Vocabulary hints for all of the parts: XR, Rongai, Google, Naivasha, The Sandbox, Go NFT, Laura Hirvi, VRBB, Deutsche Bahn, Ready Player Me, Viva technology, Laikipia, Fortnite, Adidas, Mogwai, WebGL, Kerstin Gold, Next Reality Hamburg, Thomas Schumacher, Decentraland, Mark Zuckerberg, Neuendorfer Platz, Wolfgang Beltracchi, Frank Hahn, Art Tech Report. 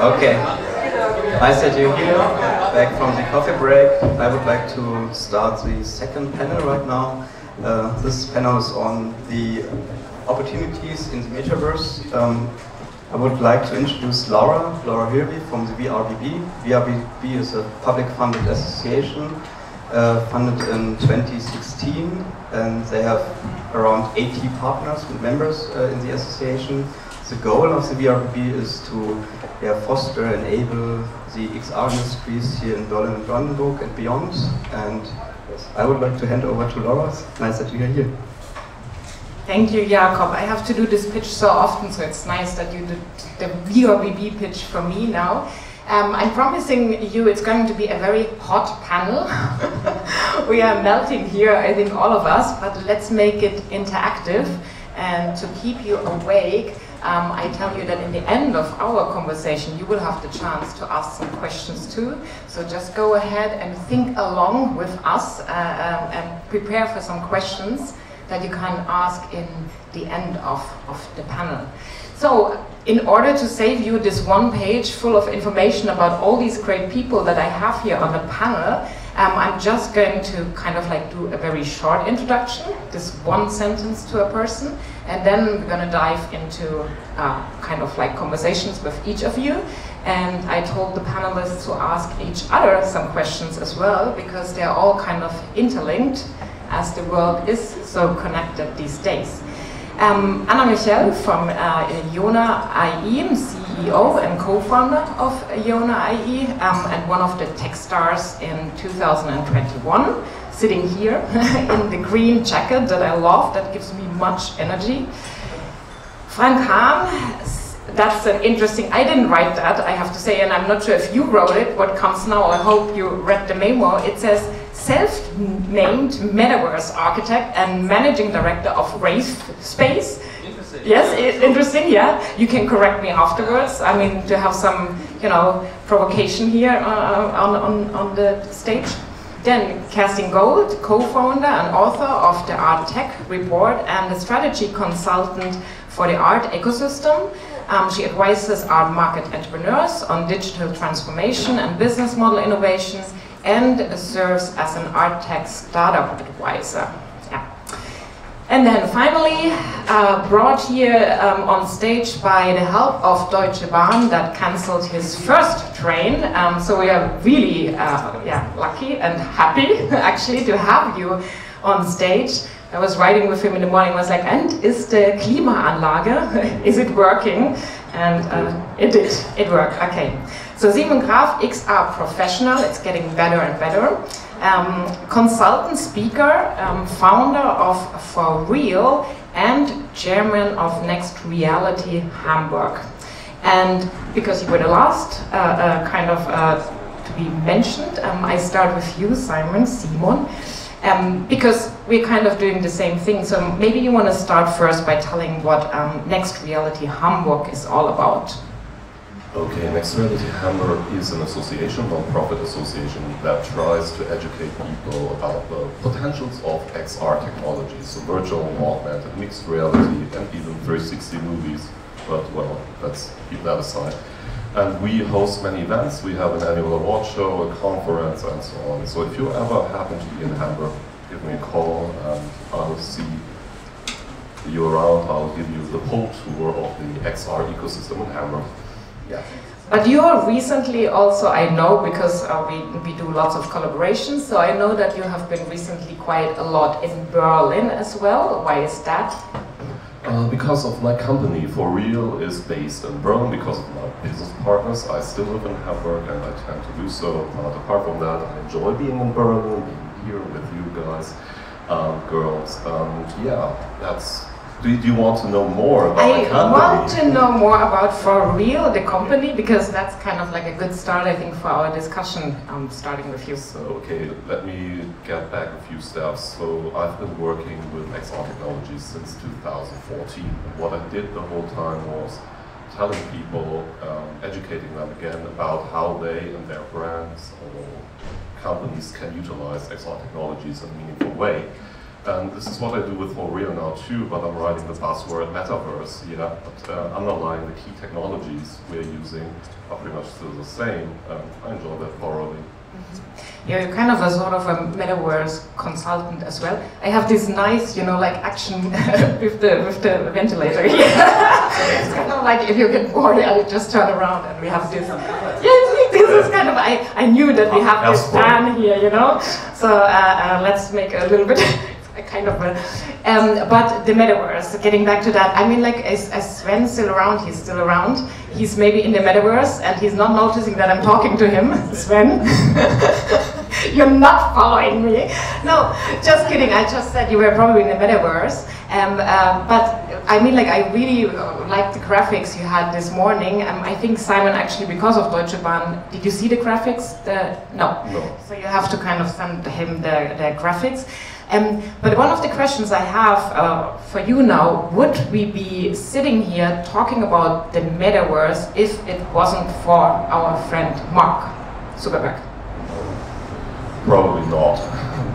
Okay, nice that you're here, back from the coffee break. I would like to start the second panel right now. This panel is on the opportunities in the metaverse. I would like to introduce Laura Hirvi from the VRBB. VRBB is a public-funded association funded in 2016, and they have around 80 partners and members in the association. The goal of the VRBB is to foster and enable the XR industries here in Berlin and Brandenburg and beyond. And I would like to hand over to Laura. Nice that you are here. Thank you, Jakob. I have to do this pitch so often, so it's nice that you did the VRBB pitch for me now. I'm promising you it's going to be a very hot panel. We are melting here, I think, all of us, but let's make it interactive. And to keep you awake, I tell you that in the end of our conversation, you will have the chance to ask some questions too. So just go ahead and think along with us and prepare for some questions that you can ask in the end of the panel. So, in order to save you this one page full of information about all these great people that I have here on the panel, I'm just going to kind of like do a very short introduction, this one sentence to a person, and then we're gonna dive into kind of like conversations with each of you. And I told the panelists to ask each other some questions as well, because they're all kind of interlinked as the world is so connected these days. Anna Michel from Yoona.ai, CEO and co-founder of Yoona.ai, and one of the tech stars in 2021, sitting here in the green jacket that I love, that gives me much energy. Frank Hahn, that's an interesting, I didn't write that, I have to say, and I'm not sure if you wrote it, what comes now, I hope you read the memo. It says, self-named metaverse architect and managing director of Rave Space. Interesting. Yes, interesting, yeah. You can correct me afterwards. I mean, to have some, you know, provocation here on the stage. Then Kerstin Gold, co-founder and author of the Art Tech Report and a strategy consultant for the art ecosystem. She advises art market entrepreneurs on digital transformation and business model innovations, and serves as an art tech startup advisor. Yeah. And then finally, brought here on stage by the help of Deutsche Bahn that cancelled his first train. So we are really lucky and happy actually to have you on stage. I was riding with him in the morning, I was like, and is the Klimaanlage, is it working? And it did, it worked, okay. So Simon Graff, XR professional, it's getting better and better. Consultant speaker, founder of For Real and chairman of Next Reality Hamburg. And because you were the last to be mentioned, I start with you, Simon. Because we're kind of doing the same thing, so maybe you want to start first by telling what Next Reality Hamburg is all about. Okay, Next Reality Hamburg is an association, non-profit association, that tries to educate people about the potentials of XR technologies, so virtual, augmented, mixed reality, and even 360 movies. But, well, let's keep that aside. And we host many events. We have an annual award show, a conference, and so on. So if you ever happen to be in Hamburg, give me a call, and I will see you around. I'll give you the whole tour of the XR ecosystem in Hamburg. Yeah. But you are recently also, I know, because we do lots of collaborations, so I know that you have been recently quite a lot in Berlin as well. Why is that? Because of my company, For Real, is based in Berlin. Because of my business partners, I still live in Hamburg and I tend to do so. But apart from that, I enjoy being in Berlin, being here with you guys, girls. Yeah, that's. Do you want to know more about the company? I want to know more about For Real, the company, because that's kind of like a good start, I think, for our discussion, starting with you. So, okay, let me get back a few steps. So, I've been working with XR technologies since 2014. What I did the whole time was telling people, educating them again about how they and their brands or companies can utilize XR technologies in a meaningful way. And this is what I do with For Real now too, but I'm writing the buzzword metaverse, yeah, but underlying the key technologies we're using are pretty much still the same. I enjoy that thoroughly. Mm-hmm. Yeah, you're kind of a sort of a metaverse consultant as well. I have this nice, you know, like action with the ventilator. It's kind of like if you get bored, I just turn around and we have this. Yeah, this is kind of, I knew that we have this fan here, you know. So let's make a little bit. Kind of, but the metaverse, getting back to that, I mean, like, is Sven still around? He's still around. He's maybe in the metaverse and he's not noticing that I'm talking to him. Sven, you're not following me. No, just kidding. I just said you were probably in the metaverse. But I mean, like, I really liked the graphics you had this morning. I think Simon, actually, because of Deutsche Bahn, did you see the graphics? No. So you have to kind of send him the graphics. But one of the questions I have for you now, would we be sitting here talking about the metaverse if it wasn't for our friend Mark Zuckerberg? Probably not,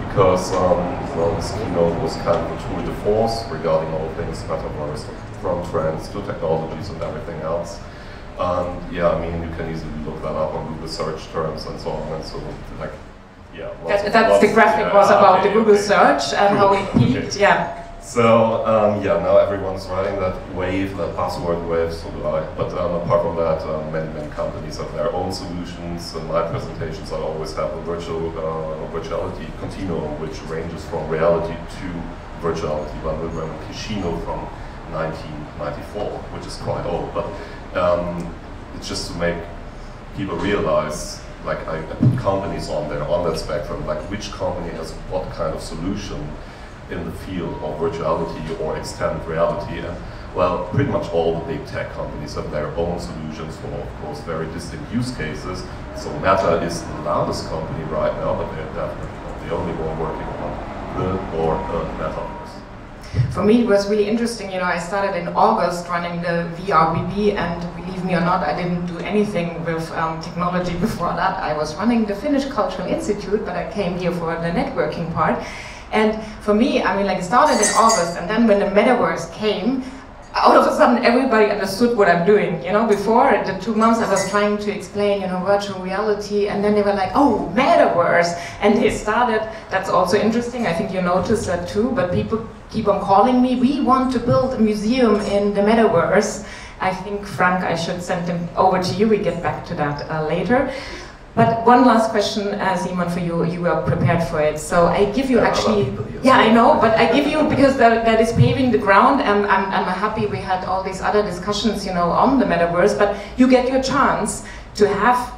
because well, this keynote was kind of a tour de force regarding all things metaverse, from trends to technologies and everything else. And yeah, I mean, you can easily look that up on Google search terms and so on and so like. Yeah, that's the graphic was about the Google search and how it peaked, yeah. So, yeah, now everyone's riding that wave, that buzzword wave, so do I. But apart from that, many companies have their own solutions. In my presentations, I always have a virtuality continuum, which ranges from reality to virtuality. One would remember Kishino from 1994, which is quite old, but it's just to make people realize, like, I put companies on there, on that spectrum, like which company has what kind of solution in the field of virtuality or extended reality. And well, pretty much all the big tech companies have their own solutions for, of course, very distinct use cases. So Meta is the loudest company right now, but they're definitely not the only one working on the or a metaverse. For me, it was really interesting, you know, I started in August running the VRBB, and believe me or not, I didn't do anything with technology before that. I was running the Finnish Cultural Institute, but I came here for the networking part. And for me, I mean, like, it started in August, and then when the metaverse came, all of a sudden everybody understood what I'm doing, you know. Before, the 2 months I was trying to explain, you know, virtual reality, and then they were like, oh, metaverse, and they started, that's also interesting, I think you noticed that too, but people keep on calling me, we want to build a museum in the metaverse. I think, Frank, I should send them over to you, we get back to that later. But one last question, Simon, for you, you were prepared for it. So I give you actually, yeah, I know, but I give you, because that is paving the ground, and I'm happy we had all these other discussions, you know, on the metaverse, but you get your chance to have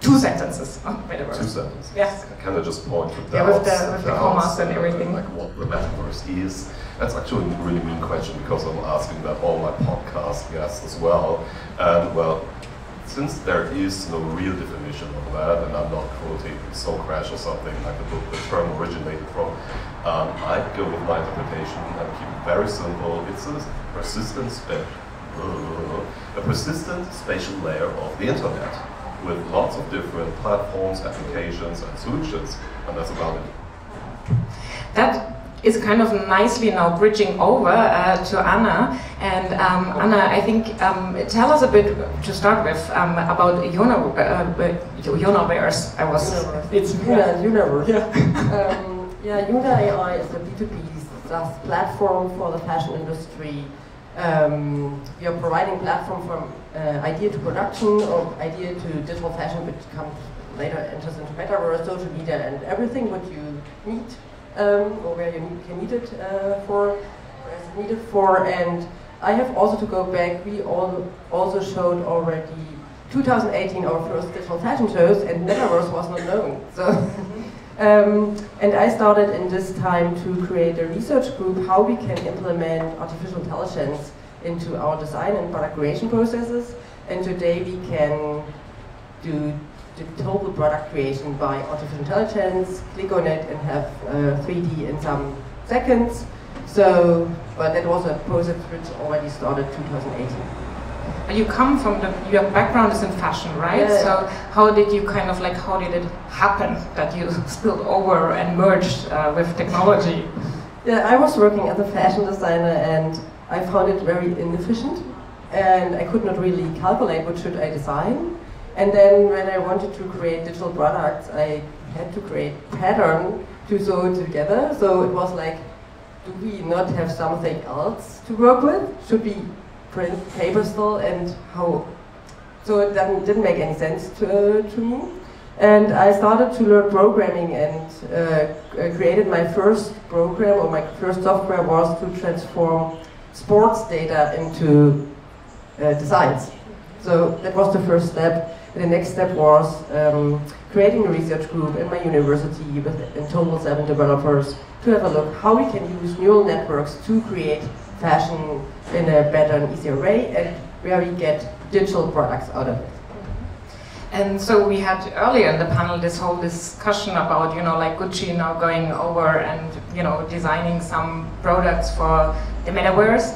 2 sentences on the metaverse. 2 sentences? Yes. Can I just point to that? Yeah, with the commas and everything. Like what the metaverse is. That's actually a really mean question, because I'm asking that all my podcast guests as well. And well, since there is no real definition of that, and I'm not quoting Socrates or something like the book the term originated from, I go with my interpretation and keep it very simple. It's a persistent spatial layer of the internet with lots of different platforms, applications, and solutions, and that's about it. That is kind of nicely now bridging over to Anna. And Anna, I think, tell us a bit to start with about Yoonaverse. It's Yoonaverse. Yeah. Yeah, Yoona.ai is a B2B SaaS platform for the fashion industry. We are providing platform from idea to production, or idea to digital fashion, which comes later, enters into metaverse, social media, and everything what you need. Or where you can need it for. And I have also to go back, we also showed already 2018 our first digital fashion shows, and metaverse was not known. So, and I started in this time to create a research group how we can implement artificial intelligence into our design and product creation processes. And today we can do the total product creation by artificial intelligence, click on it and have 3D in some seconds. So, but that was a process which already started 2018. You come from your background is in fashion, right? Yeah. So how did you kind of like, how did it happen that you spilled over and merged with technology? Yeah, I was working as a fashion designer and I found it very inefficient and I could not really calculate what should I design. And then when I wanted to create digital products, I had to create pattern to sew together. So it was like, do we not have something else to work with? Should we print paper still and how? So it didn't make any sense to me. And I started to learn programming and created my first program, or my first software was to transform sports data into designs. So that was the first step. The next step was creating a research group in my university with in total 7 developers to have a look how we can use neural networks to create fashion in a better and easier way and where we get digital products out of it. And so we had earlier in the panel this whole discussion about, you know, like Gucci now going over and, you know, designing some products for the metaverse.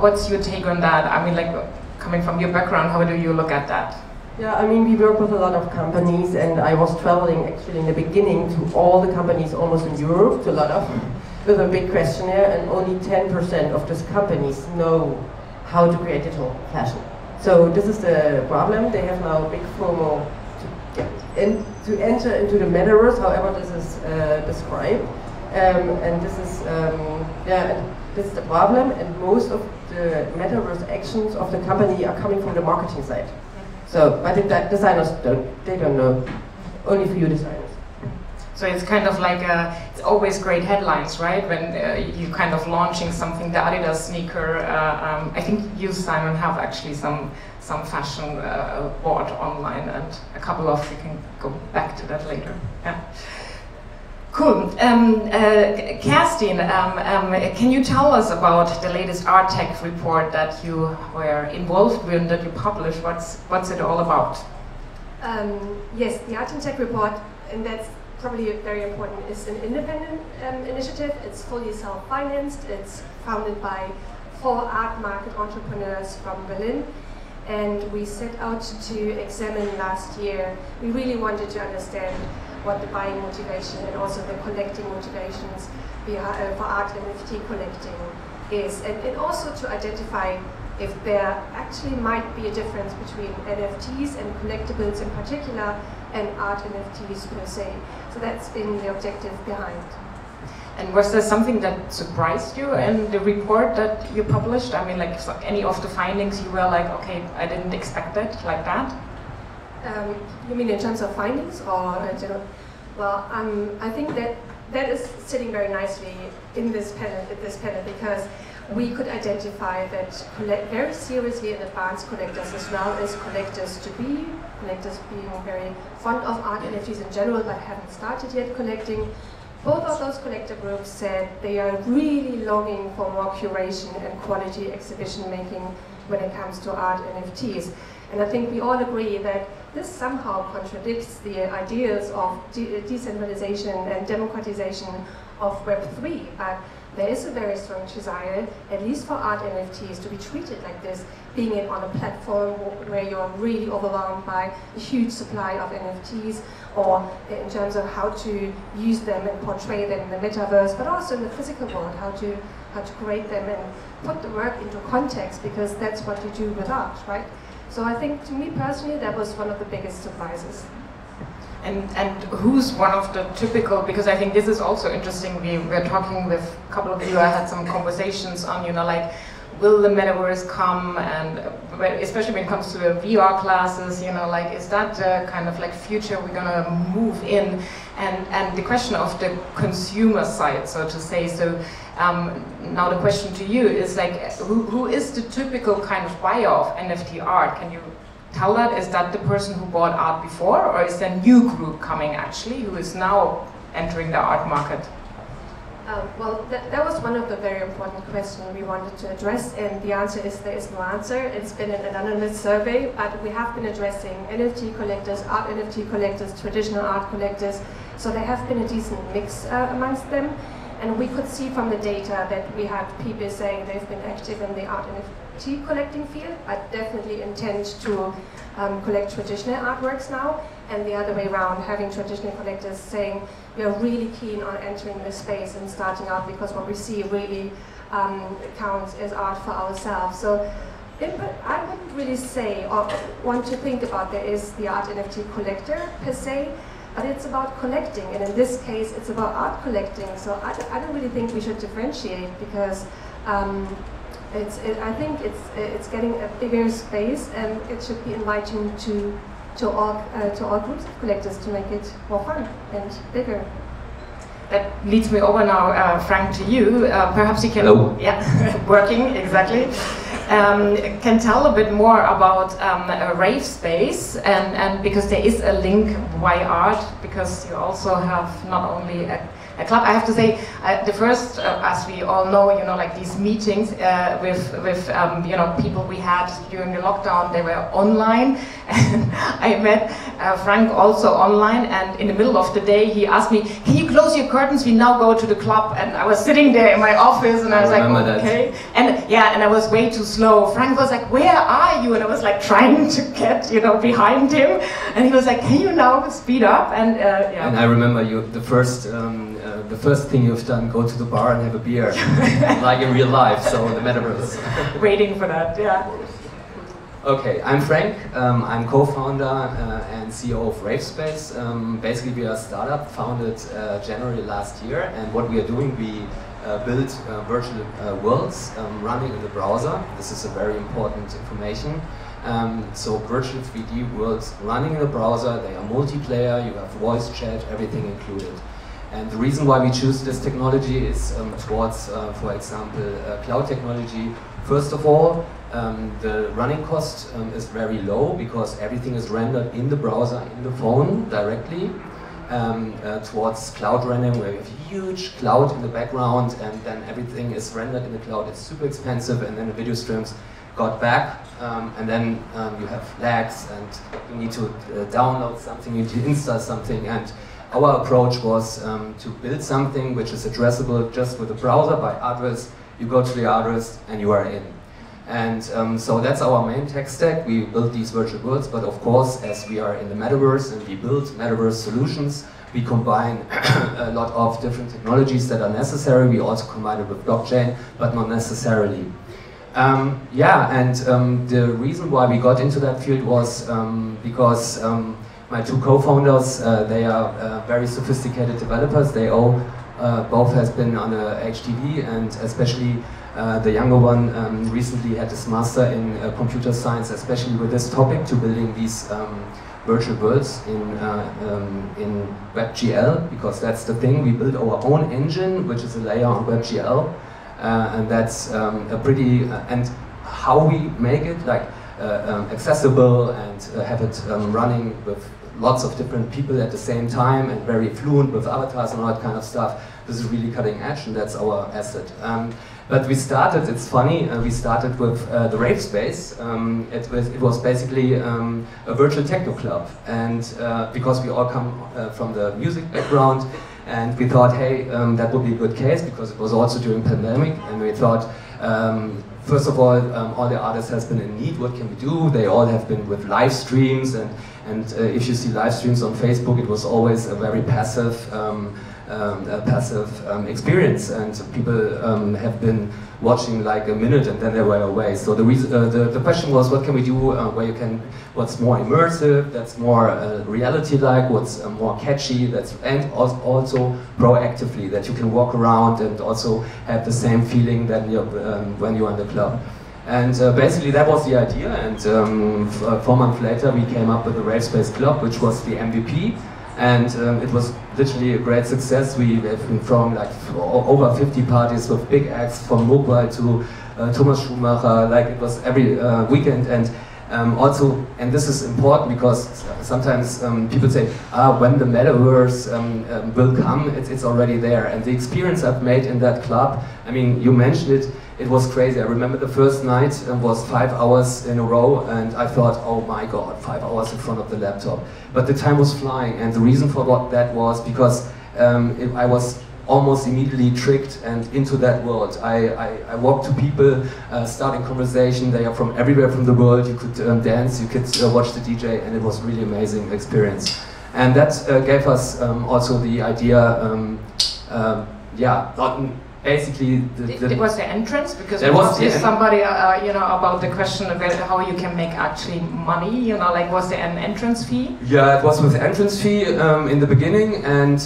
What's your take on that? I mean, like, coming from your background, how do you look at that? Yeah, I mean, we work with a lot of companies and I was traveling actually in the beginning to all the companies almost in Europe, to a lot of them, with a big questionnaire, and only 10% of these companies know how to create digital fashion. So this is the problem. They have now a big FOMO to get in, to enter into the metaverse, however this is described, and this is this is the problem. And most of the metaverse actions of the company are coming from the marketing side. So, but the designers don't know. Only few designers. So it's kind of like it's always great headlines, right? When you're kind of launching something, the Adidas sneaker. I think you, Simon, have actually some fashion board online, and a couple of, we can go back to that later. Yeah. Cool. Kerstin, can you tell us about the latest Art Tech report that you were involved with, that you published? What's it all about? Yes, the Art Tech report, and that's probably very important. It's an independent initiative. It's fully self-financed. It's founded by 4 art market entrepreneurs from Berlin. And we set out to examine last year. We really wanted to understand what the buying motivation and also the collecting motivations for art NFT collecting is. And also to identify if there actually might be a difference between NFTs and collectibles in particular and art NFTs per se. So that's been the objective behind. And was there something that surprised you in the report that you published? I mean, like, so any of the findings you were like, okay, I didn't expect it like that? You mean in terms of findings or general? Well, I think that is sitting very nicely in this panel because we could identify that very seriously and advanced collectors, as well as collectors being very fond of art NFTs in general but haven't started yet collecting, both of those collector groups said they are really longing for more curation and quality exhibition making when it comes to art NFTs. And I think we all agree that this somehow contradicts the ideas of decentralization and democratization of Web3, but there is a very strong desire, at least for art NFTs, to be treated like this, being it on a platform where you're really overwhelmed by a huge supply of NFTs, or in terms of how to use them and portray them in the metaverse, but also in the physical world, how to create them and put the work into context, because that's what you do with art, right? So I think, to me personally, that was one of the biggest surprises. And who's one of the typical, because I think this is also interesting, we're talking with a couple of you, I had some conversations on, you know, like, will the metaverse come, and especially when it comes to the VR classes, you know, like, is that the kind of like future we're gonna move in? And the question of the consumer side, so to say, so now the question to you is like, who is the typical kind of buyer of NFT art? Can you tell that? Is that the person who bought art before, or is there a new group coming actually who is now entering the art market? Well, that was one of the very important questions we wanted to address, and the answer is there is no answer. It's been an anonymous survey, but we have been addressing NFT collectors, art NFT collectors, traditional art collectors, so there have been a decent mix amongst them. And we could see from the data that we had people saying they've been active in the art NFT collecting field. I definitely intend to collect traditional artworks now, and the other way around, having traditional collectors saying we are really keen on entering this space and starting out because what we see really counts as art for ourselves. So I wouldn't really say or want to think about there is the art NFT collector per se, but it's about collecting, and in this case it's about art collecting. So I don't really think we should differentiate, because I think it's getting a bigger space, and it should be enlightening to all groups of collectors to make it more fun and bigger. That leads me over now, Frank, to you. Perhaps you can... Hello. Yeah, working, exactly. Can tell a bit more about Rave Space, and because there is a link why art, because you also have not only a club. I have to say the first, as we all know, you know, like these meetings with you know, people we had during the lockdown, they were online. And I met Frank also online, and in the middle of the day he asked me, "Can you close your curtains? We now go to the club." And I was sitting there in my office, and I was like, "Okay." And yeah, and I was way too slow. Frank was like, "Where are you?" And I was like trying to get, you know, behind him, and he was like, "Can you now speed up?" And yeah. And I remember you, the first thing you've done, go to the bar and have a beer, like in real life. So in the metaverse. Waiting for that, yeah. Okay, I'm Frank. I'm co-founder and CEO of Rave Space. Basically, we are a startup founded January last year, and what we are doing, we build virtual worlds running in the browser. This is a very important information. So virtual 3D worlds running in the browser, they are multiplayer, you have voice chat, everything included. And the reason why we choose this technology is towards, for example, cloud technology. First of all, the running cost is very low, because everything is rendered in the browser, in the phone directly. Towards cloud rendering, where you have huge cloud in the background, and then everything is rendered in the cloud. It's super expensive, and then the video streams got back, and then you have lags, and you need to download something, you need to install something. And our approach was to build something which is addressable just with the browser by address. You go to the address, and you are in. And so that's our main tech stack. We build these virtual worlds, but of course, as we are in the metaverse and we build metaverse solutions, we combine a lot of different technologies that are necessary. We also combine it with blockchain, but not necessarily. The reason why we got into that field was because my two co-founders, they are very sophisticated developers. They both has been on HTV, and especially the younger one recently had his master in computer science, especially with this topic, to building these virtual worlds in WebGL, because that's the thing. We build our own engine, which is a layer on WebGL, and that's a pretty... and how we make it like accessible and have it running with lots of different people at the same time, and very fluent with avatars and all that kind of stuff. This is really cutting edge, and that's our asset. But we started, it's funny, we started with the Rave Space. It was basically a virtual techno club. And because we all come from the music background, and we thought, hey, that would be a good case, because it was also during pandemic. And we thought, first of all the artists has been in need, what can we do? They all have been with live streams, and if you see live streams on Facebook, it was always a very passive experience, and people have been watching like a minute and then they were away. So the question was, what can we do where you can, what's more immersive, that's more reality-like, what's more catchy, that's, and also proactively, that you can walk around and also have the same feeling that you're, when you're in the club. And basically that was the idea, and 4 months later we came up with the Rave Space Club, which was the MVP. And it was literally a great success. We have been from like over 50 parties with big acts, from Mogwai to Thomas Schumacher. Like, it was every weekend. And also, and this is important, because sometimes people say, when the metaverse will come, it's already there. And the experience I've made in that club, I mean, you mentioned it, it was crazy. I remember the first night was 5 hours in a row, and I thought, oh my god, 5 hours in front of the laptop. But the time was flying, and the reason for that was because I was almost immediately tricked and into that world. I walk to people, starting conversation, they are from everywhere from the world, you could dance, you could watch the DJ, and it was really amazing experience. And that gave us also the idea, basically, it was the entrance, because there was somebody, you know, about the question about how you can make actually money. You know, like, was there an entrance fee? Yeah, it was with entrance fee in the beginning, and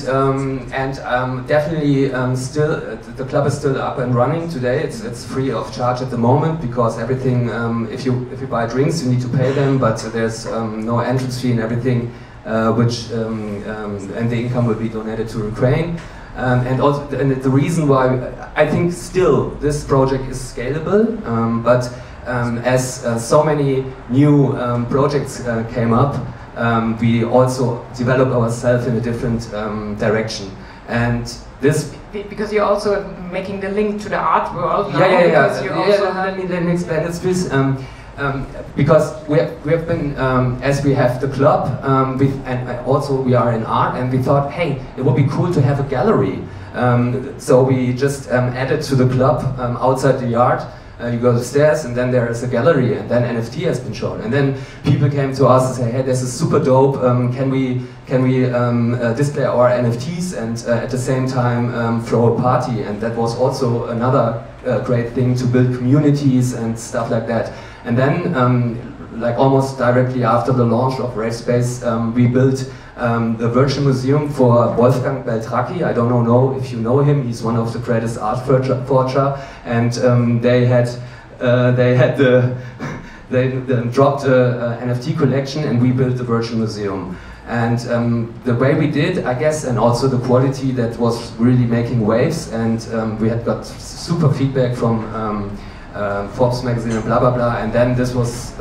definitely still the club is still up and running today. It's free of charge at the moment, because everything. If you buy drinks, you need to pay them, but there's no entrance fee and everything, and the income will be donated to Ukraine. And the reason why I think still this project is scalable, as so many new projects came up, we also developed ourselves in a different direction. And this because you're also making the link to the art world. Now, let me explain this. Because we have been, as we have the club, and also we are in art, and we thought, hey, it would be cool to have a gallery. So we just added to the club outside the yard. You go to the stairs, and then there is a gallery, and then NFT has been shown. And then people came to us and say, hey, this is super dope. Can we display our NFTs and at the same time throw a party? And that was also another great thing to build communities and stuff like that. And then, like almost directly after the launch of Rave Space, we built the virtual museum for Wolfgang Beltracchi. I don't know if you know him. He's one of the greatest art forger, and they dropped an NFT collection, and we built the virtual museum. And the way we did, I guess, and also the quality that was really making waves, and we had got super feedback from Forbes magazine and blah blah blah, and then this was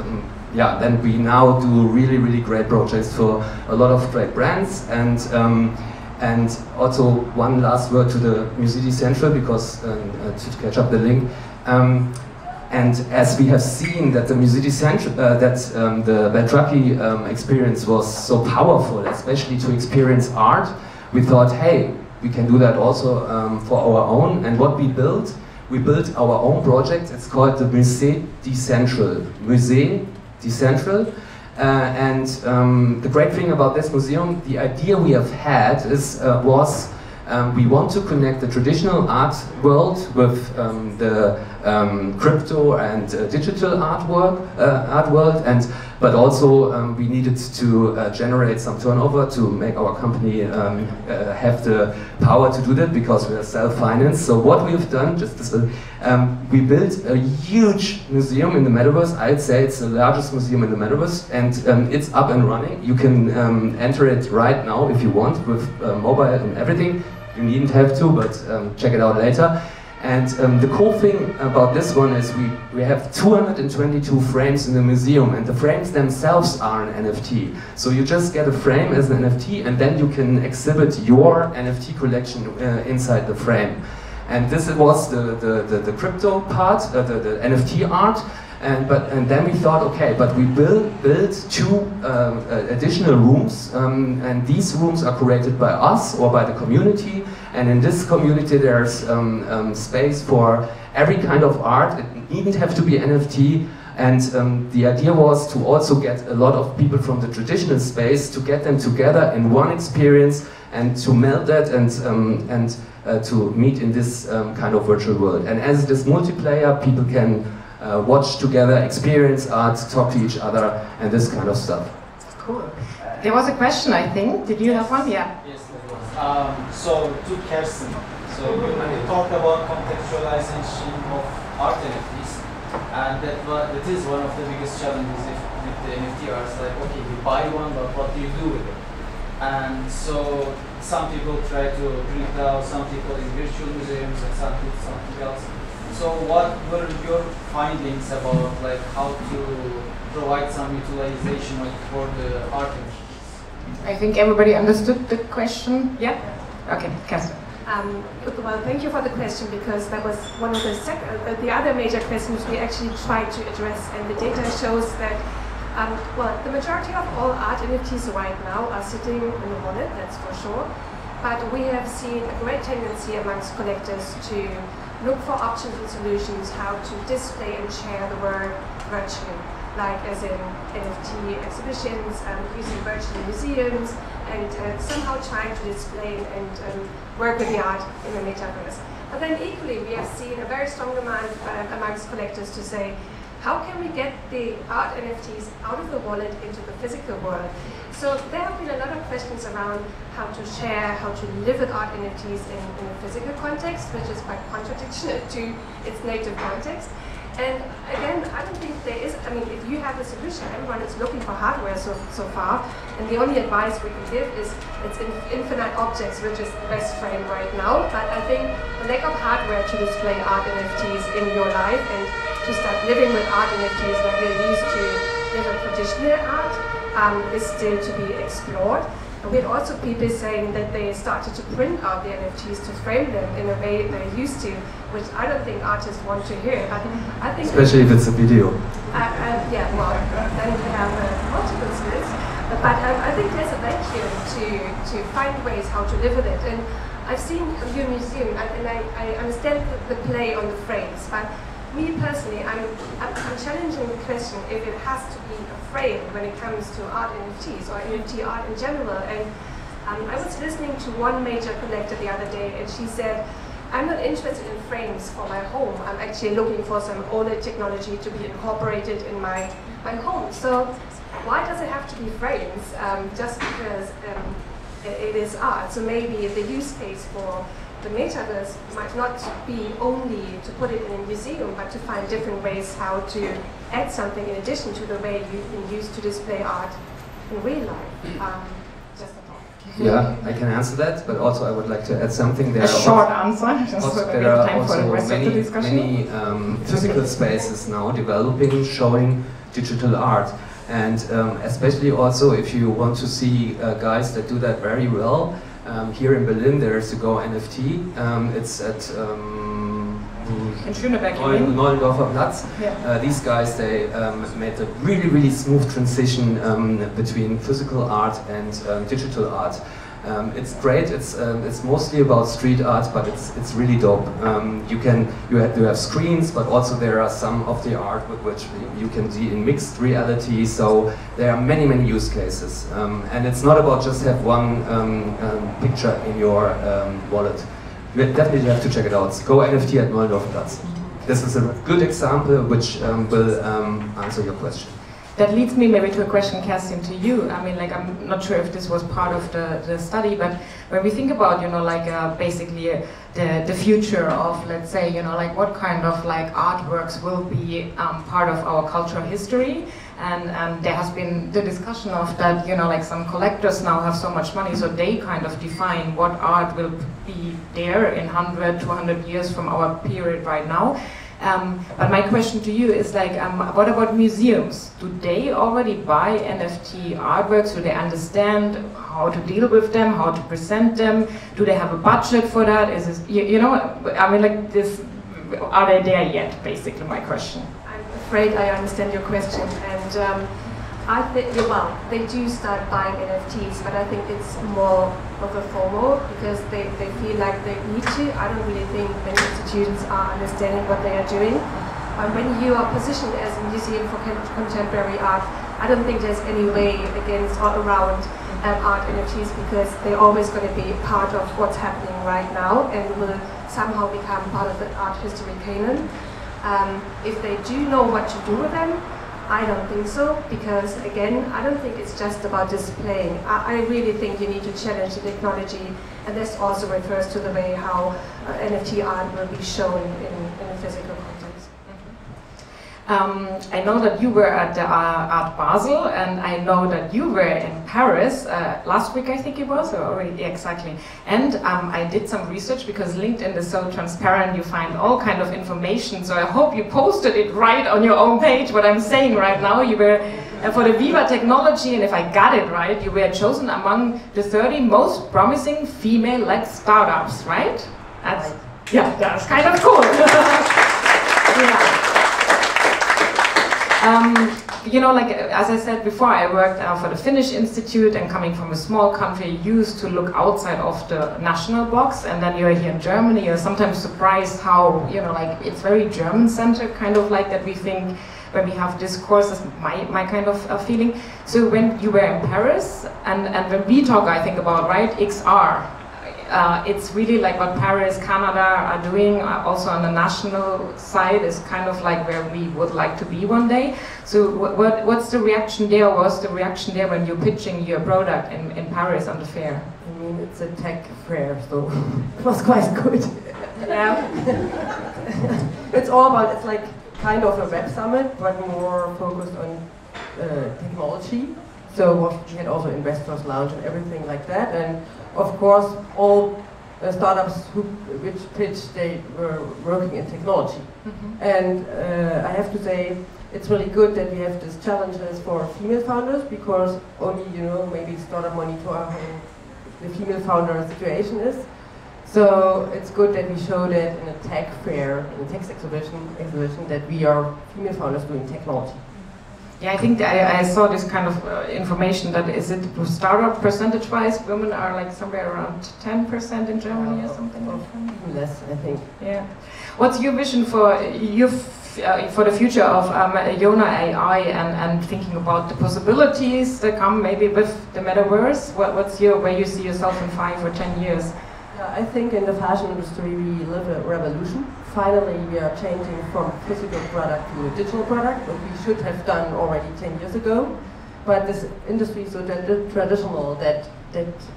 then we now do really great projects for a lot of great brands. And and also one last word to the Musée Décentral, because to catch up the link, and as we have seen that the Musée Décentral, the Beltracchi experience was so powerful, especially to experience art, we thought, hey, we can do that also for our own. And what we built, we built our own project. It's called the Musée Décentral. Musée Décentral. The great thing about this museum, the idea we have had is, we want to connect the traditional art world with the crypto and digital art world, but also we needed to generate some turnover to make our company have the power to do that, because we are self-financed. So what we've done, we built a huge museum in the metaverse. I'd say it's the largest museum in the metaverse, and it's up and running. You can enter it right now if you want, with mobile and everything. You needn't have to, but check it out later. And the cool thing about this one is we have 222 frames in the museum, and the frames themselves are an NFT. So you just get a frame as an NFT, and then you can exhibit your NFT collection inside the frame. And this was the crypto part, the NFT art. And then we thought, okay, but we will build two additional rooms, and these rooms are curated by us or by the community. And in this community, there's space for every kind of art. It needn't have to be NFT. And the idea was to also get a lot of people from the traditional space, to get them together in one experience, and to meld that and to meet in this kind of virtual world. And as it is multiplayer, people can watch together, experience art, talk to each other, and this kind of stuff. Cool. There was a question, I think. Did you have one? Yeah. Yes, there was. So, to Kerstin, so you talked about contextualization of art NFTs, and that is one of the biggest challenges with the NFT art. It's like, okay, you buy one, but what do you do with it? And so, some people try to print out, some people in virtual museums, and some people something else. So what were your findings about like how to provide some utilization for the art NFTs? I think everybody understood the question. Yeah? Okay, Kerstin. Well, thank you for the question, because that was one of the other major questions we actually tried to address, and the data shows that the majority of all art NFTs right now are sitting in the wallet, that's for sure. But we have seen a great tendency amongst collectors to look for options and solutions how to display and share the work virtually, like as in NFT exhibitions, using virtual museums, and somehow trying to display and work with the art in the metaverse. But then equally, we have seen a very strong demand amongst collectors to say, how can we get the art NFTs out of the wallet into the physical world? So there have been a lot of questions around how to share, how to live with art NFTs in a physical context, which is quite contradictory to its native context. And again, I don't think there is, I mean, if you have a solution, everyone is looking for hardware so far, and the only advice we can give is it's infinite objects, which is the best frame right now, but I think the lack of hardware to display art NFTs in your life and to start living with art NFTs like we're used to live with traditional art is still to be explored. And we had also people saying that they started to print out the NFTs to frame them in a way they're used to, which I don't think artists want to hear. But I think especially if it's a video. Yeah, well, then we have multiple skills. But I think there's a vacuum to find ways how to live with it. And I've seen your museum, and I understand the play on the frames. But me personally, I'm challenging the question if it has to be a frame when it comes to art NFTs or NFT art in general. And I was listening to one major collector the other day, and she said, I'm not interested in frames for my home. I'm actually looking for some older technology to be incorporated in my home. So why does it have to be frames just because it is art? So maybe the use case for the metaverse might not be only to put it in a museum, but to find different ways how to add something in addition to the way you've been used to display art in real life. Just a thought. Yeah, I can answer that, but also I would like to add something. There a short answer, just so that we have time for the rest of the discussion. There are many physical spaces now developing, showing digital art. And especially also if you want to see guys that do that very well, here in Berlin, there is the Go NFT. It's at Neuendorfer Platz. Yeah. These guys, they made a really, really smooth transition between physical art and digital art. It's great. It's mostly about street art, but it's really dope. You have screens, but also there are some of the art with which you can see in mixed reality. So there are many use cases, and it's not about just have one picture in your wallet. You definitely have to check it out. Go NFT at Neuendorfer Platz. This is a good example which will answer your question. That leads me maybe to a question, Kerstin, to you. I mean, like, I'm not sure if this was part of the study, but when we think about, you know, like, basically the future of, let's say, you know, like, what kind of, like, artworks will be part of our cultural history? And there has been the discussion of that, you know, like, some collectors now have so much money, so they kind of define what art will be there in 100, 200 years from our period right now. But my question to you is like, what about museums? Do they already buy NFT artworks? Do they understand how to deal with them, how to present them? Do they have a budget for that? Is this, you know, I mean, like this, are they there yet, basically, my question? I'm afraid I understand your question. And I think, well, they do start buying NFTs, but I think it's more of a FOMO because they feel like they need to. I don't really think the institutions are understanding what they are doing. When you are positioned as a museum for contemporary art, I don't think there's any way against or around art NFTs because they're always going to be part of what's happening right now and will somehow become part of the art history canon. If they do know what to do with them, I don't think so, because again, I don't think it's just about displaying. I really think you need to challenge the technology, and this also refers to the way how NFT art will be shown in a physical context. Mm-hmm. I know that you were at the Art Basel, and I know that you were in Paris last week, I think it was, or already, yeah, exactly. And I did some research because LinkedIn is so transparent, you find all kind of information, so I hope you posted it right on your own page, what I'm saying right now. You were for the Viva technology, and if I got it right, you were chosen among the 30 most promising female-led startups, right? That's, yeah, that's kind of cool. Yeah. you know, like as I said before, I worked for the Finnish Institute, and coming from a small country, used to look outside of the national box, and then you're here in Germany, you're sometimes surprised how, you know, like it's very German-centered, kind of like that we think when we have discourse, is my kind of feeling. So when you were in Paris, and when we talk, I think about, right, XR, it's really like what Paris, Canada are doing, also on the national side, is kind of like where we would like to be one day. So what's the reaction there, when you're pitching your product in Paris on the fair? I mean, it's a tech fair, so it was quite good. Yeah. It's all about, it's like kind of a web summit, but more focused on technology. So we had also investors lounge and everything like that, and of course all startups which pitched, they were working in technology. Mm-hmm. And I have to say it's really good that we have these challenges for female founders, because only, you know, maybe Startup Monitor how the female founder situation is. So it's good that we show that in a tech fair, in a tech exhibition that we are female founders doing technology. Yeah, I think that I saw this kind of information that is it startup percentage-wise, women are like somewhere around 10% in Germany or something like that. Less, I think. Yeah. What's your vision for the future of Yoona.ai and thinking about the possibilities that come maybe with the metaverse? What's your, where you see yourself in 5 or 10 years? Yeah, I think in the fashion industry we live a revolution. Finally, we are changing from physical product to a digital product, what we should have done already 10 years ago. But this industry is so traditional that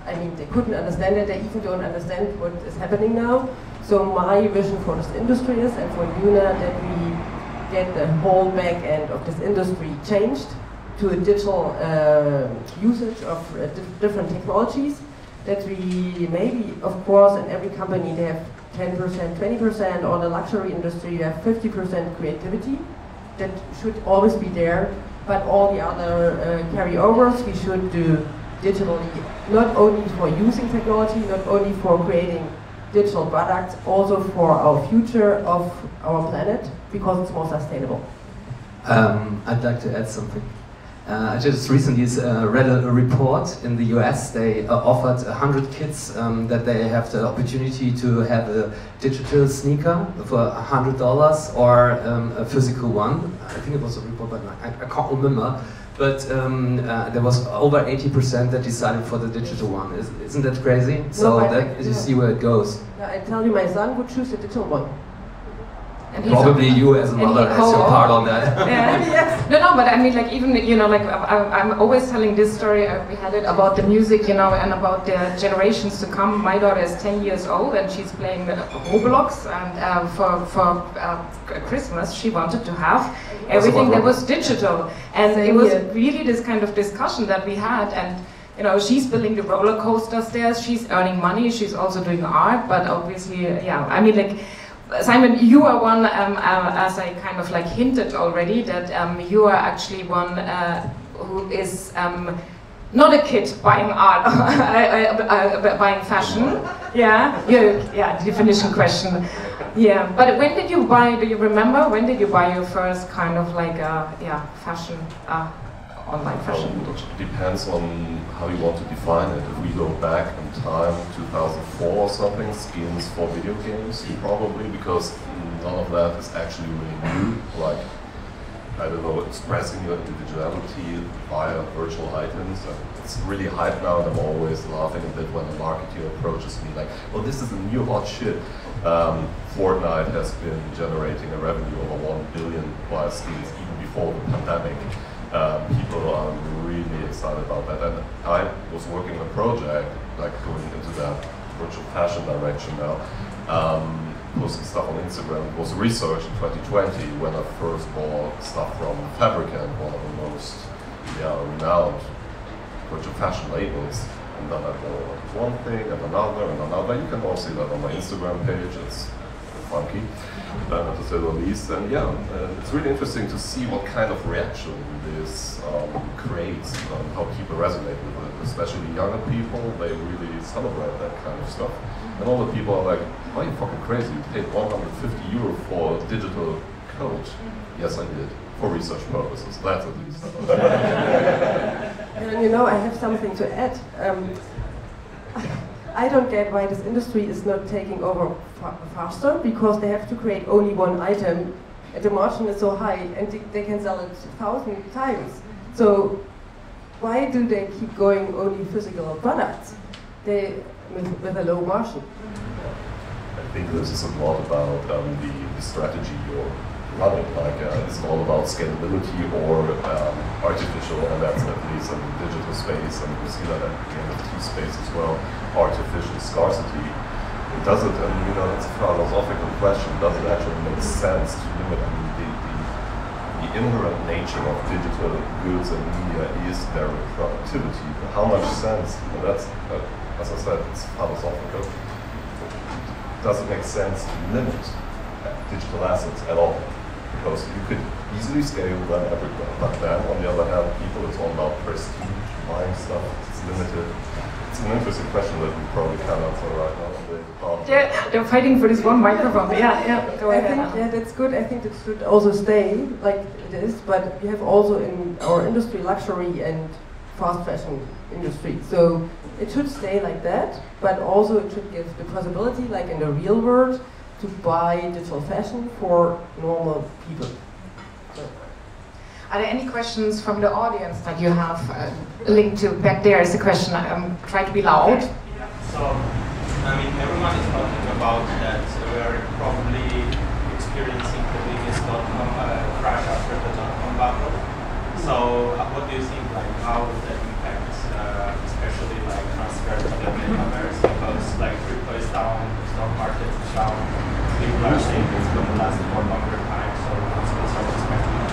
I mean, they couldn't understand it. They even don't understand what is happening now. So my vision for this industry is, and for Yoona, that we get the whole back end of this industry changed to a digital usage of different technologies. That we maybe, of course, in every company they have 10%, 20%, or the luxury industry you have 50% creativity. That should always be there, but all the other carryovers we should do digitally, not only for using technology, not only for creating digital products, also for our future of our planet, because it's more sustainable. I'd like to add something. I just recently read a report in the US. They offered 100 kids that they have the opportunity to have a digital sneaker for $100 or a physical one. I think it was a report, but I can't remember. But there was over 80% that decided for the digital one. Isn't that crazy? No, so that you see where it goes. No, I tell you, my son would choose the digital one. And probably you as a mother has your part on that. Yeah. Yes. No, but I mean, like, even, you know, like I'm always telling this story. We had it about the music, you know, and about the generations to come. My daughter is 10 years old and she's playing Roblox, and for Christmas she wanted to have everything that was digital. And it was really this kind of discussion that we had, and you know, she's building the roller coasters there, she's earning money, she's also doing art, but obviously, yeah, I mean, like, Simon, you are one, as I kind of like hinted already, that you are actually one who is not a kid buying art, buying fashion. Yeah, yeah, definition question. Yeah, but when did you buy, do you remember, when did you buy your first kind of like, yeah, fashion, online fashion? Well, it depends on how you want to define it. If we go back in time, 2004 or something, skins for video games, probably, because none of that is actually really new. Like, I don't know, expressing your individuality via virtual items. It's really hype now, and I'm always laughing at that when a marketer approaches me like, well, this is the new hot shit. Fortnite has been generating a revenue of over 1 billion via skins even before the pandemic. People are really excited about that, and I was working on a project like going into that virtual fashion direction now, posting stuff on Instagram. It was research in 2020 when I first bought stuff from Fabricant, one of the most renowned virtual fashion labels, and then I bought one thing and another and another. You can all see that on my Instagram page. It's funky, to say the least, and yeah, it's really interesting to see what kind of reaction this creates and how people resonate with it. Especially younger people, they really celebrate that kind of stuff. And all the people are like, "Are you fucking crazy? You paid €150 for a digital coat?" Yes, I did. for research purposes. That's at least. And you know, I have something to add. I don't get why this industry is not taking over faster, because they have to create only one item. The margin is so high, and they can sell it 1,000 times. So why do they keep going only physical products? With a low margin. I think this is a lot about the strategy you're running. Like it's all about scalability or artificial, and that's at least in the digital space, and we see that in the NFT space as well. Artificial scarcity. It doesn't, and you know, it's a philosophical question. Does it actually make sense to limit? I mean, the inherent nature of digital goods and media is their productivity. How much sense? You know, that's, as I said, it's philosophical. Does it make sense to limit digital assets at all? Because you could easily scale them everywhere. But then, on the other hand, people, it's all about prestige, buying stuff. It's limited. It's an interesting question that we probably can't answer right now. Yeah, they're fighting for this one microphone. Yeah, yeah. Go ahead. I think, yeah, that's good. I think it should also stay like it is. But we have also in our industry luxury and fast fashion industry. So it should stay like that. But also it should give the possibility, like in the real world, to buy digital fashion for normal people. So. Are there any questions from the audience that you have linked to? Back there is a question. Try to be loud. Yeah. So, I mean, everyone is talking about that we're probably experiencing the biggest crash after the dot-com bubble. So, what do you think? Like, how would that impact, especially like transfer to the metaverse? Because like crypto is down, the stock market is down. People are saying it's going to last for longer time. So, what's your perspective?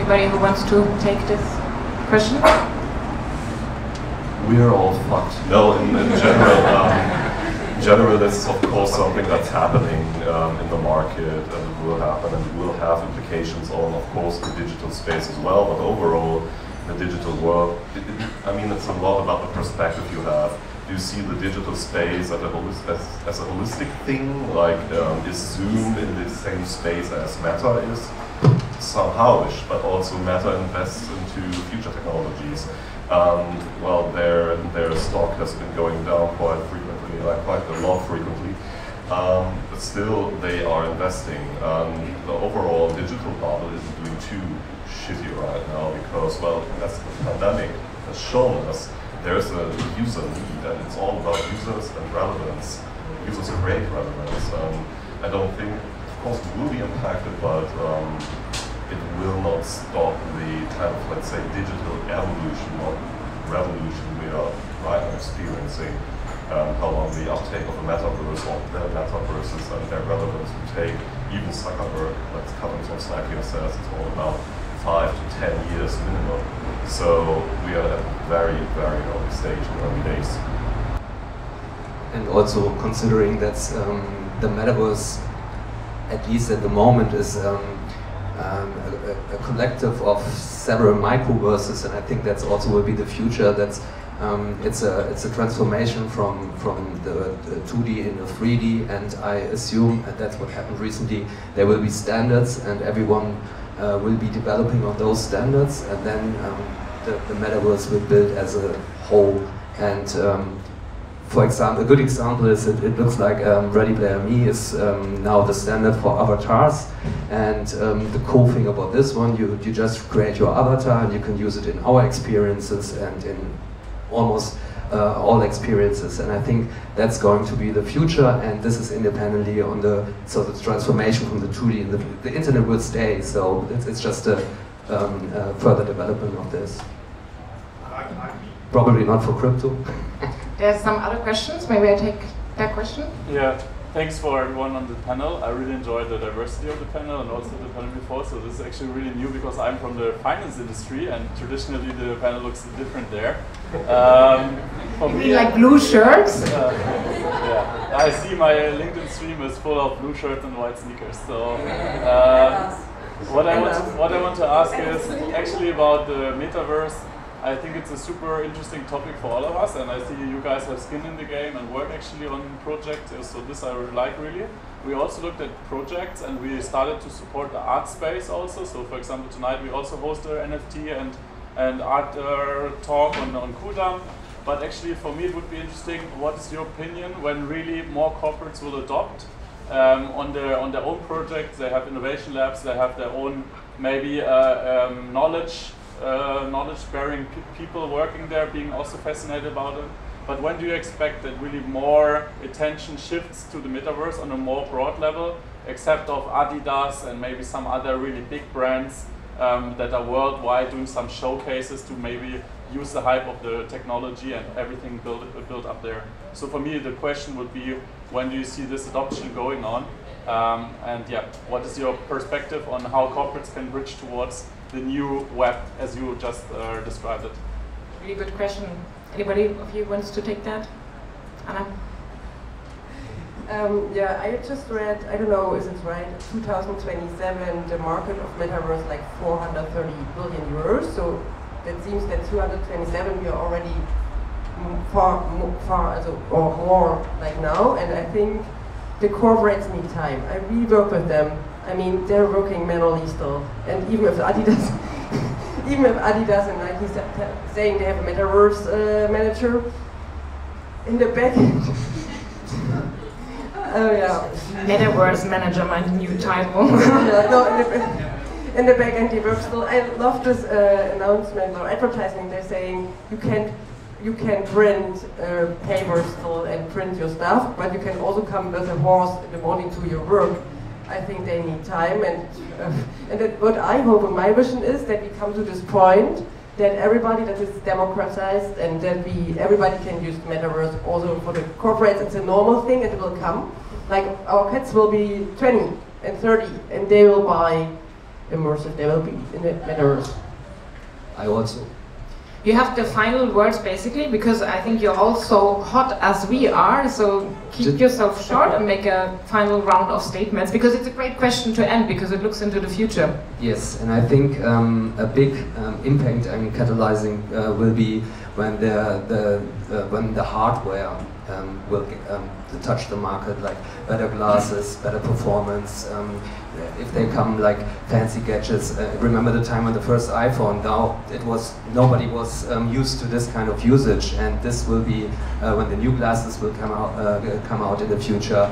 Anybody who wants to take this question? We are all fucked. No, in general, this is of course something that's happening in the market, and it will happen, and it will have implications on, of course, the digital space as well. But overall, the digital world, I mean, it's a lot about the perspective you have. Do you see the digital space as a holistic thing? Like, is Zoom in the same space as Meta is? Somehow-ish, but also Meta invests into future technologies. Well, their stock has been going down quite frequently, like quite a lot frequently. But still, they are investing. The overall digital bubble isn't doing too shitty right now because, well, that's the pandemic has shown us there's a user need, and it's all about users and relevance. Users create relevance. I don't think, of course, it will be impacted, but it will not stop the kind of, let's say, digital evolution or revolution we are right now experiencing. How long the uptake of the metaverse or their metaverses and their relevance will take. Even Zuckerberg, that's coming from Snapchat, says it's all about 5 to 10 years minimum. So we are at a very, very early stage in early days. And also considering that the metaverse, at least at the moment, is a collective of several microverses, and I think that's also will be the future. That's it's a transformation from the 2D into 3D, and I assume, and that's what happened recently, there will be standards, and everyone will be developing on those standards, and then the metaverse will build as a whole. And for example, a good example is it looks like Ready Player Me is now the standard for avatars, and the cool thing about this one, you just create your avatar and you can use it in our experiences and in almost all experiences, and I think that's going to be the future. And this is independently on the transformation from the 2D, and the internet will stay. So it's just a further development of this. Probably not for crypto. There's some other questions. Maybe I take that question. Yeah, thanks for everyone on the panel. I really enjoyed the diversity of the panel and also the panel before. So this is actually really new because I'm from the finance industry, and traditionally the panel looks different there. For me, like blue shirts. Yeah, I see my LinkedIn stream is full of blue shirts and white sneakers. So. What I want to ask is actually about the metaverse. I think it's a super interesting topic for all of us, and I see you guys have skin in the game and work actually on projects, so this I really like really. We also looked at projects and we started to support the art space also, so for example tonight we also host a NFT and art talk on Kudam, but actually for me it would be interesting, what is your opinion when really more corporates will adopt on their own projects, they have innovation labs, they have their own maybe knowledge-bearing people working there, being also fascinated about it. But when do you expect that really more attention shifts to the metaverse on a more broad level, except of Adidas and maybe some other really big brands that are worldwide doing some showcases to maybe use the hype of the technology and everything built up there. So for me, the question would be, when do you see this adoption going on? And yeah, what is your perspective on how corporates can bridge towards the new web as you just described it? Really good question. Anybody of you wants to take that? Anna? Yeah, I just read, I don't know if it's right, 2027, the market of metaverse like 430 billion euros. So that seems that 227 we are already far or more like now. And I think the corporates need time. I really work with them. I mean, they're working manually still, and even if Adidas, even if Adidas and Nike are saying they have a metaverse manager, in the back end. Oh yeah, metaverse manager, my new title. Yeah, no, in the back end they work still. I love this announcement or advertising. They're saying you can print papers still and print your stuff, but you can also come with a horse in the morning to your work. I think they need time, and that what I hope and my vision is that we come to this point that everybody that is democratized and that everybody can use metaverse also for the corporates. It's a normal thing and it will come. Like our kids will be 20 and 30 and they will buy immersive, they will be in the metaverse. I also. You have the final words basically, because I think you're all so hot as we are, so keep yourself short and make a final round of statements, because it's a great question to end, because it looks into the future. Yes, and I think a big impact and catalyzing will be when the hardware will touch the market, like better glasses, better performance. If they come like fancy gadgets, remember the time on the first iPhone? Now it was nobody was used to this kind of usage, and this will be when the new glasses will come out in the future.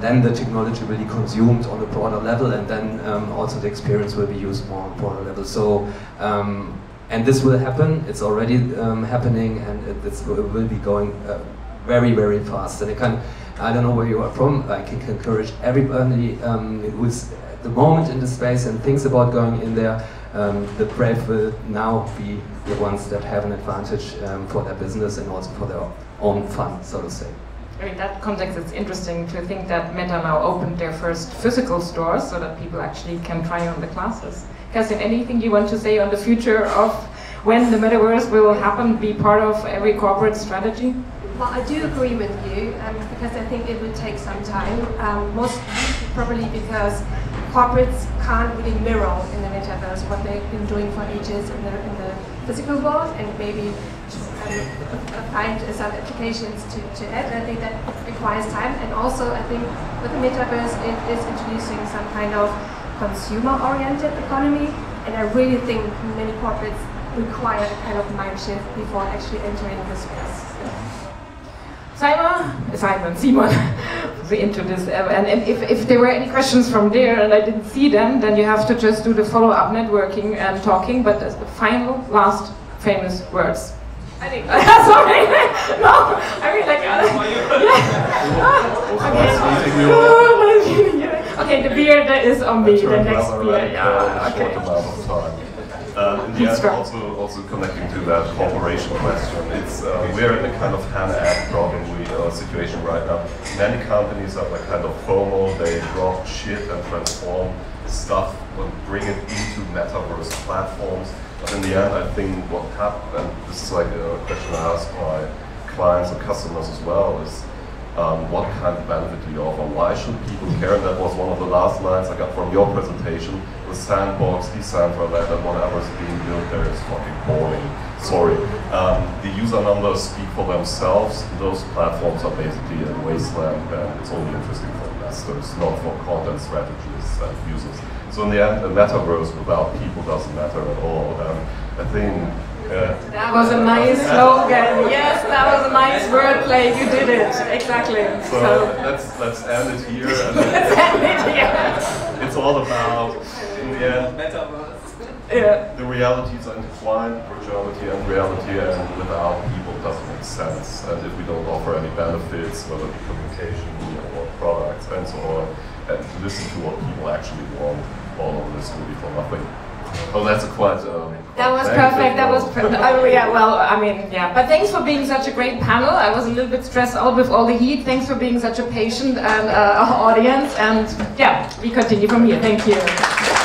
Then the technology will be consumed on a broader level, and then also the experience will be used more on a broader level. So. And this will happen, it's already happening, and it will be going very, very fast. And I don't know where you are from, I can encourage everybody who's at the moment in the space and thinks about going in there, the brave will now be the ones that have an advantage for their business and also for their own fun, so to say. In that context, it's interesting to think that Meta now opened their first physical stores so that people actually can try on the glasses. Kerstin, anything you want to say on the future of when the metaverse will happen, be part of every corporate strategy? Well, I do agree with you because I think it would take some time, most probably because corporates can't really mirror in the metaverse what they've been doing for ages in the physical world, and maybe find some applications to add. I think that requires time, and also I think with the metaverse it is introducing some kind of consumer-oriented economy, and I really think many corporates require a kind of mind shift before actually entering the space. Simon into this, and if there were any questions from there and I didn't see them, then you have to just do the follow-up networking and talking, but as the final, last, famous words. I think. Sorry. No. I mean, like. Yeah. Okay. The beer that is on me. The next beer. Yeah. Okay. In the end, also connecting to that corporation question, it's we're in a kind of Hannah-Ann problem situation right now. Many companies have a kind of FOMO. They drop shit and transform stuff and bring it into metaverse platforms. But in the end, I think what happened, and this is like a question I ask my clients and customers as well, is what kind of benefit do you offer? Why should people care? And that was one of the last lines I got from your presentation. The Sandbox, Decentraland, and whatever is being built there is fucking boring. sorry, the user numbers speak for themselves. Those platforms are basically a wasteland, and it's only interesting for investors, not for content strategists and users. So in the end, the metaverse without people doesn't matter at all. I think that was a nice slogan. Yes, that was a nice wordplay. You did it exactly. So let's end it here. Let's end it here. It's all about in the end metaverse. Yeah. The realities are intertwined, virtuality and reality, and without people it doesn't make sense. And if we don't offer any benefits, whether it be communication or products and so on, and to listen to what people actually want, all of this will be for nothing. Oh, that's a quite. That was perfect. That was perfect. Oh yeah. Well, I mean, yeah. But thanks for being such a great panel. I was a little bit stressed out with all the heat. Thanks for being such a patient and audience. And yeah, we continue from here. Thank you.